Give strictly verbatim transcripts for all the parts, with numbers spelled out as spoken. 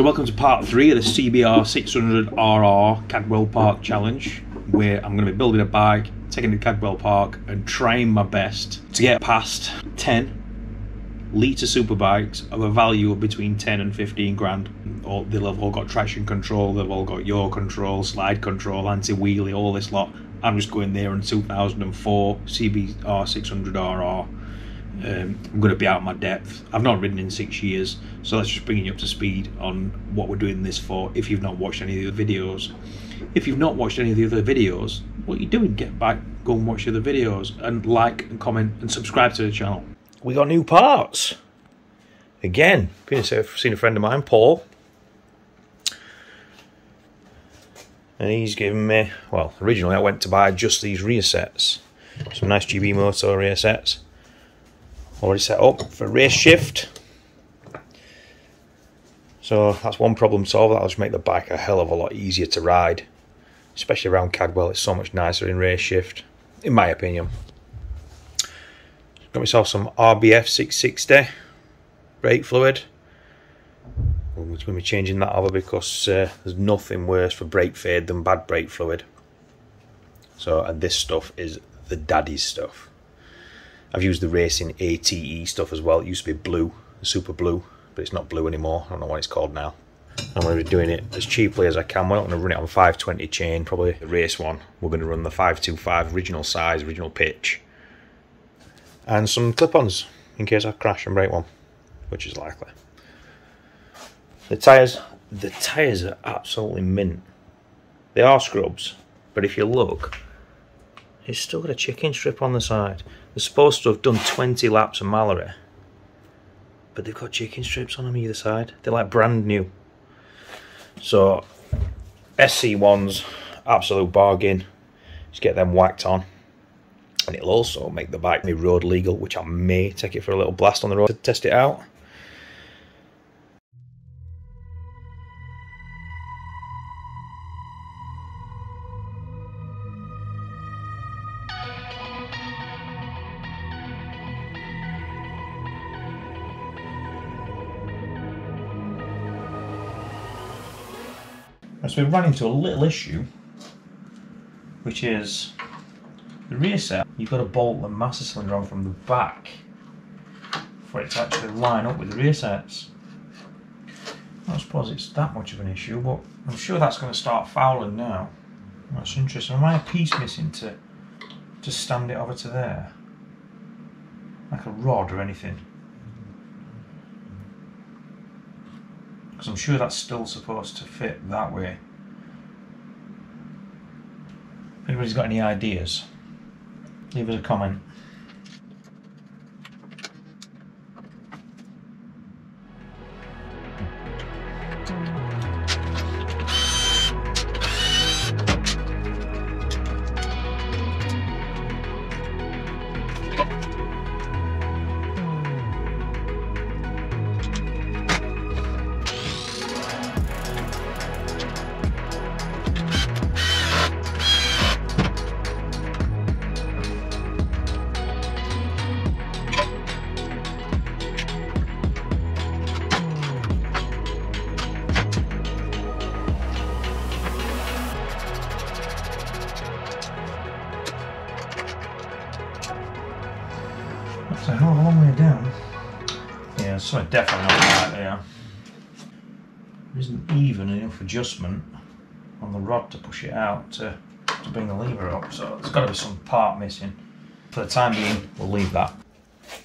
So welcome to part three of the C B R six hundred R R Cadwell Park challenge, where I'm going to be building a bike, taking it to Cadwell Park and trying my best to get past ten litre superbikes of a value of between ten and fifteen grand. All, they'll have all got traction control, they've all got yaw control, slide control, anti-wheelie, all this lot. I'm just going there in two thousand four C B R six hundred R R. Um, I'm going to be out of my depth. I've not ridden in six years, so that's just bringing you up to speed on what we're doing this for if you've not watched any of the other videos. If you've not watched any of the other videos, what you're doing, get back, go and watch the other videos, and like and comment and subscribe to the channel. We got new parts. Again, I've seen a friend of mine, Paul, and he's given me, well, originally I went to buy just these rear sets, some nice G B Moto rear sets. Already set up for race shift, so that's one problem solved. That'll just make the bike a hell of a lot easier to ride, especially around Cadwell. It's so much nicer in race shift, in my opinion. Got myself some R B F six sixty brake fluid. We're going to be changing that over because uh, there's nothing worse for brake fade than bad brake fluid. So, and this stuff is the daddy's stuff. I've used the racing A T E stuff as well. It used to be blue, super blue, but it's not blue anymore. I don't know what it's called now. I'm going to be doing it as cheaply as I can. We're not going to run it on five twenty chain, probably the race one. We're going to run the five twenty-five original size, original pitch. And some clip-ons in case I crash and break one, which is likely. The tyres, the tyres are absolutely mint. They are scrubs, but if you look, it's still got a chicken strip on the side. They're supposed to have done twenty laps of Mallory, but they've got chicken strips on them either side. They're like brand new. So S C ones, absolute bargain. Just get them whacked on, and it'll also make the bike me road legal, which I may take it for a little blast on the road to test it out. So we ran into a little issue, which is the rear set. You've got to bolt the master cylinder on from the back for it to actually line up with the rear sets. I don't suppose it's that much of an issue, but I'm sure that's going to start fouling now. That's interesting. Am I a piece missing to to stand it over to there, like a rod or anything? Because I'm sure that's still supposed to fit that way. If anybody's got any ideas, leave us a comment. So hell of a long way down. Yeah, so definitely not right there. There isn't even enough adjustment on the rod to push it out to, to bring the lever up, so there's got to be some part missing. For the time being, we'll leave that.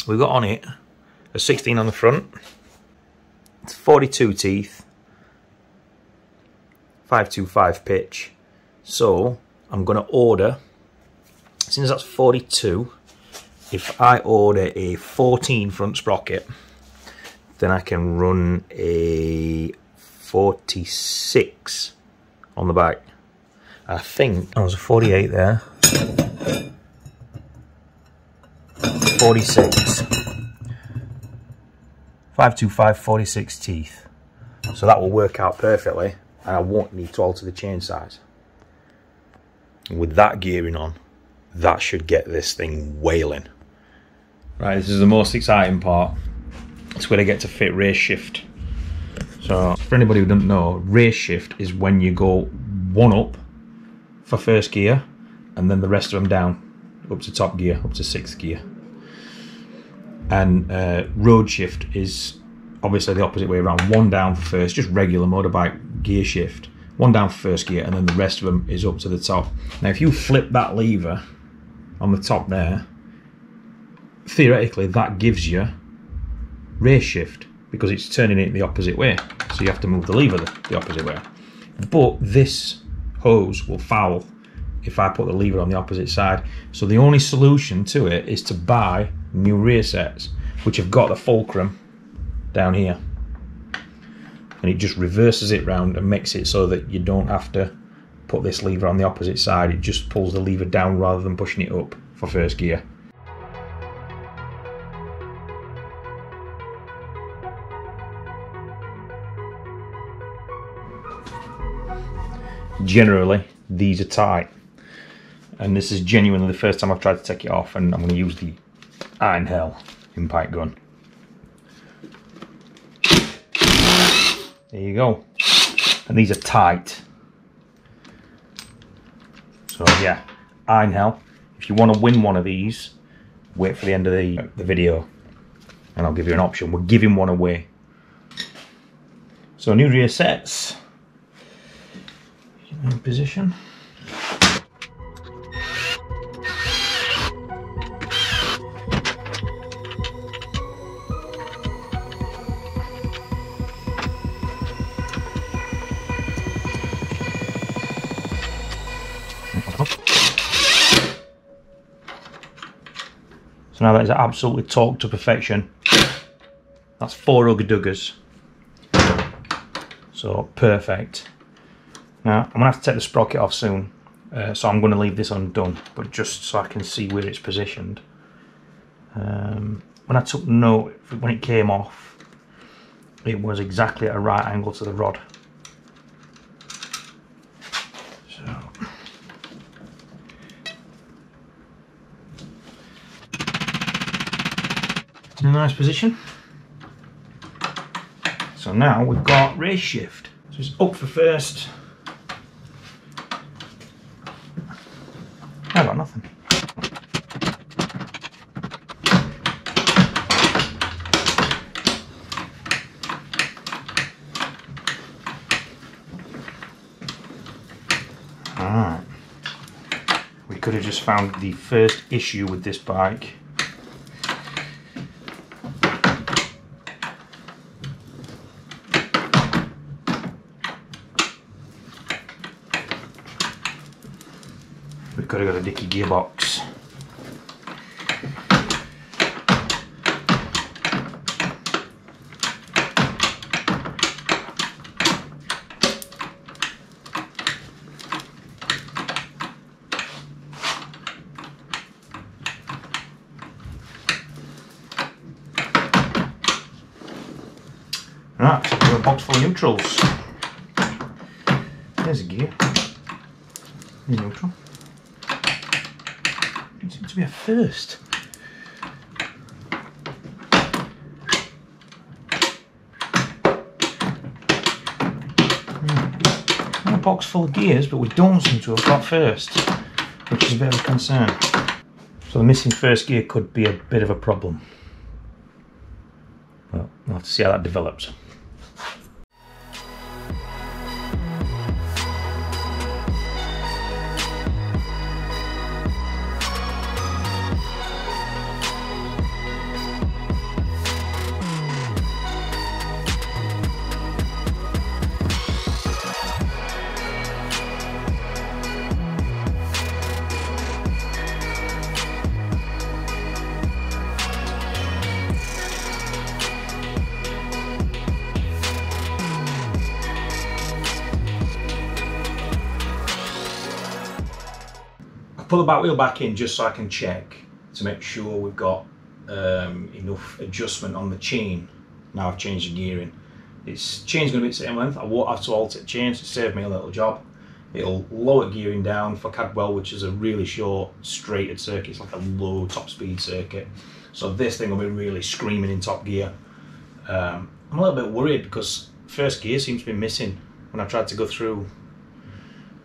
We've got on it a sixteen on the front, it's forty-two teeth, five twenty-five pitch, so I'm going to order, since that's forty-two, if I order a fourteen front sprocket, then I can run a forty-six on the back. I think oh, there's a forty-eight there. forty-six. five twenty-five, forty-six teeth. So that will work out perfectly, and I won't need to alter the chain size. And with that gearing on, that should get this thing wailing. Right, this is the most exciting part. It's where I get to fit race shift. So for anybody who doesn't know, race shift is when you go one up for first gear and then the rest of them down up to top gear, up to sixth gear. And uh, road shift is obviously the opposite way around, one down for first, just regular motorbike gear shift, one down for first gear and then the rest of them is up to the top. Now if you flip that lever on the top there, theoretically that gives you race shift because it's turning it the opposite way, so you have to move the lever the, the opposite way. But this hose will foul if I put the lever on the opposite side, so the only solution to it is to buy new rear sets which have got the fulcrum down here, and it just reverses it round and makes it so that you don't have to put this lever on the opposite side. It just pulls the lever down rather than pushing it up for first gear. Generally these are tight, and this is genuinely the first time I've tried to take it off, and I'm going to use the Einhell impact gun. There you go. And these are tight. So yeah, Einhell. If you want to win one of these, wait for the end of the, the video and I'll give you an option. We're giving one away. So new rear sets. In position. So now that is absolutely torqued to perfection. That's four ugga-duggas. So perfect. Now I'm gonna have to take the sprocket off soon, uh, so I'm gonna leave this undone, but just so I can see where it's positioned. Um, when I took note, when it came off, it was exactly at a right angle to the rod. In a nice position. So now we've got race shift. So it's up for first. I got nothing. Alright. We could have just found the first issue with this bike. Could have got a dicky gearbox. Right, so we've got a box full of neutrals. There's a gear. There's neutral. Seems to be a first. Hmm. A box full of gears, but we don't seem to have got first, which is a bit of a concern. So the missing first gear could be a bit of a problem. Well, we'll have to see how that develops. Pull the back wheel back in just so I can check to make sure we've got um, enough adjustment on the chain. Now I've changed the gearing. It's chain's going to be the same length. I won't have to alter the chain, so it saved me a little job. It'll lower gearing down for Cadwell, which is a really short straighted circuit. It's like a low top speed circuit. So this thing will be really screaming in top gear. Um, I'm a little bit worried because first gear seems to be missing when I tried to go through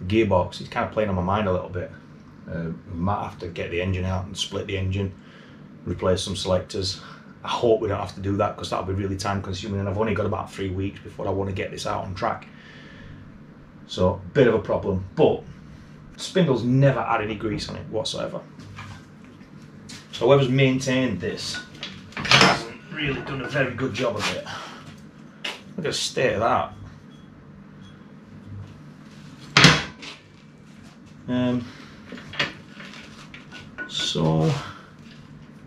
the gearbox. It's kind of playing on my mind a little bit. Uh, might have to get the engine out and split the engine, replace some selectors. I hope we don't have to do that, because that'll be really time consuming, and I've only got about three weeks before I want to get this out on track. So, bit of a problem, but spindle's never had any grease on it whatsoever. So whoever's maintained this hasn't really done a very good job of it. Look at the state of that. Um, so,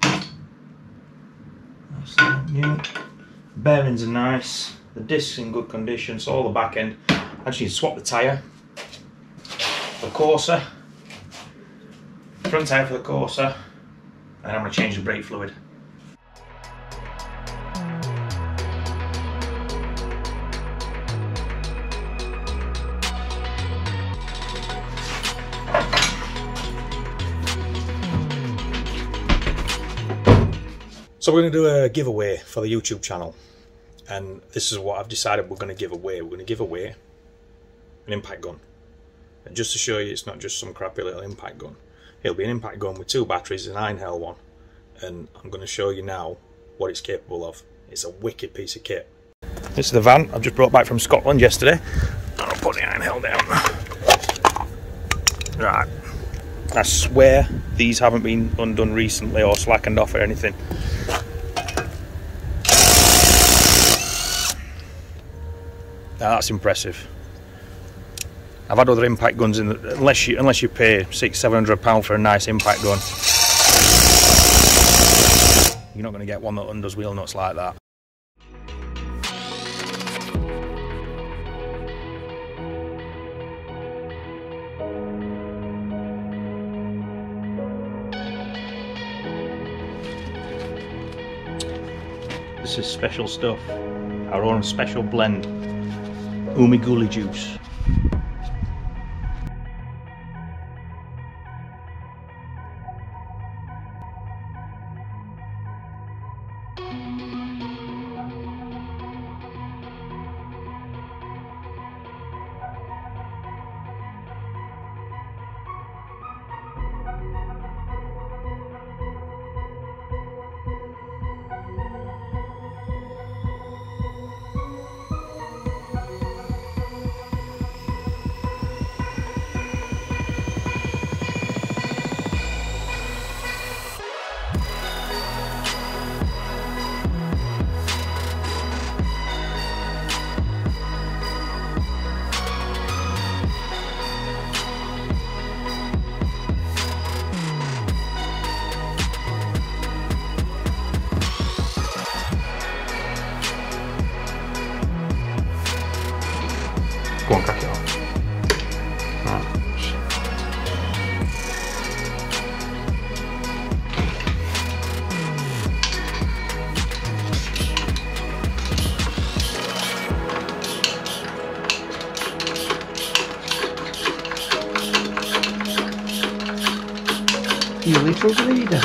that's not new. Bearings are nice, the disc's in good condition, so all the back end. Actually, swap the tyre for the Corsa, front tyre for the Corsa, and I'm going to change the brake fluid. So we're going to do a giveaway for the YouTube channel, and this is what I've decided we're going to give away. We're going to give away an impact gun, and just to show you it's not just some crappy little impact gun. It'll be an impact gun with two batteries, an Einhell one, and I'm going to show you now what it's capable of. It's a wicked piece of kit. This is the van I've just brought back from Scotland yesterday. I'll put the Einhell down. Right, I swear these haven't been undone recently or slackened off or anything. Now that's impressive. I've had other impact guns in the, unless you unless you pay six seven hundred pound for a nice impact gun, you're not going to get one that undoes wheel nuts like that. This is special stuff. Our own special blend, umiguli juice. Go on, crack it off. Right. You little bleeder.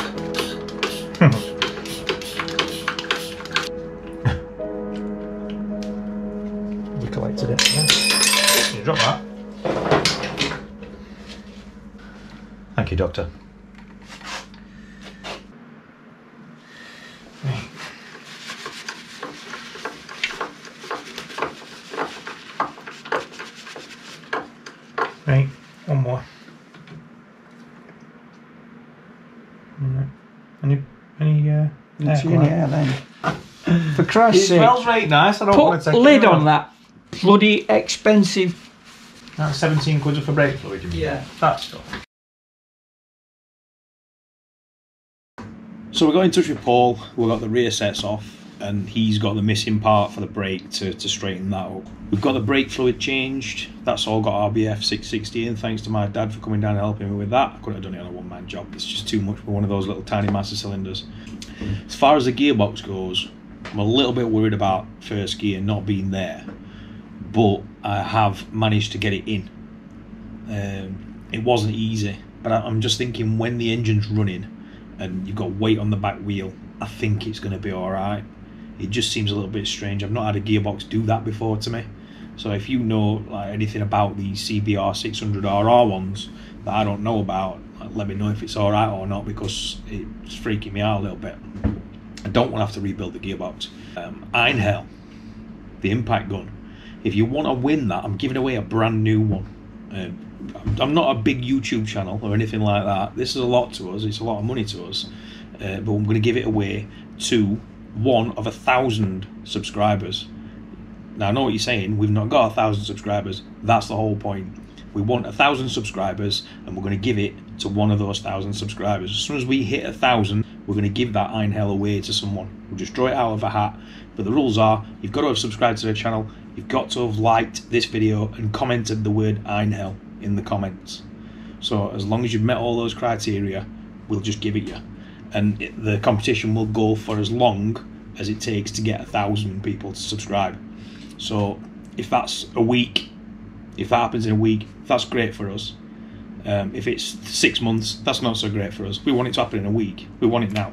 We collected it, yeah. Drop that. Thank you, Doctor. Right. Right, one more. Any, any, uh, yeah, yeah, then. For Christ's sake. It smells right nice. I don't want to take it. Put lid on that bloody expensive. That's seventeen quid for brake fluid, you mean? Yeah. That stuff. So we got in touch with Paul, we got the rear sets off, and he's got the missing part for the brake to, to straighten that up. We've got the brake fluid changed, that's all got R B F six sixty in, thanks to my dad for coming down and helping me with that. I couldn't have done it on a one-man job, it's just too much for one of those little tiny master cylinders. As far as the gearbox goes, I'm a little bit worried about first gear not being there, but I have managed to get it in. Um, it wasn't easy, but I, I'm just thinking when the engine's running and you've got weight on the back wheel, I think it's going to be all right. it just seems a little bit strange. I've not had a gearbox do that before to me. So if you know like anything about these C B R six hundred R R ones that I don't know about, let me know if it's all right or not, because it's freaking me out a little bit. I don't want to have to rebuild the gearbox. Um, Einhell, the impact gun. If you want to win that, I'm giving away a brand new one. Uh, I'm not a big YouTube channel or anything like that. This is a lot to us. It's a lot of money to us. Uh, but I'm going to give it away to one of a thousand subscribers. Now, I know what you're saying. We've not got a thousand subscribers. That's the whole point. We want a thousand subscribers, and we're going to give it to one of those thousand subscribers. As soon as we hit a thousand, we're going to give that Einhell away to someone. We'll just draw it out of a hat. But the rules are, you've got to have subscribed to the channel, you've got to have liked this video and commented the word Einhell in the comments. So as long as you've met all those criteria, we'll just give it you. And the competition will go for as long as it takes to get a thousand people to subscribe. So if that's a week, if that happens in a week, that's great for us. Um, if it's six months, that's not so great for us. We want it to happen in a week. We want it now.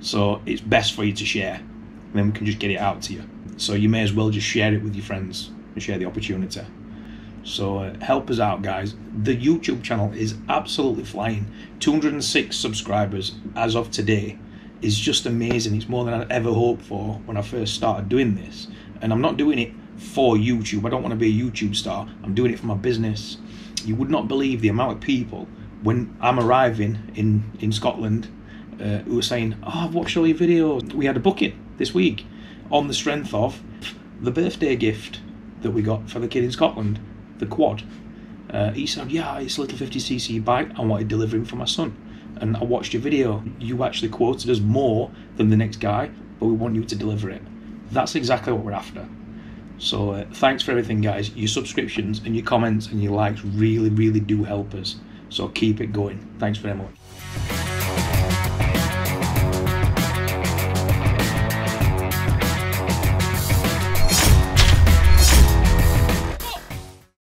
So it's best for you to share. And then we can just get it out to you. So you may as well just share it with your friends and share the opportunity. So uh, help us out, guys. The YouTube channel is absolutely flying. two hundred and six subscribers as of today is just amazing. It's more than I ever hoped for when I first started doing this. And I'm not doing it for YouTube. I don't want to be a YouTube star. I'm doing it for my business. You would not believe the amount of people when I'm arriving in in Scotland uh, who are saying, "Oh, I've watched all your videos." We had a booking this week on the strength of the birthday gift that we got for the kid in Scotland, the quad. Uh, he said, "Yeah, it's a little fifty C C bike. I wanted delivering for my son, and I watched your video. You actually quoted us more than the next guy, but we want you to deliver it." That's exactly what we're after. So uh, thanks for everything, guys. Your subscriptions and your comments and your likes really, really do help us. So keep it going. Thanks very much.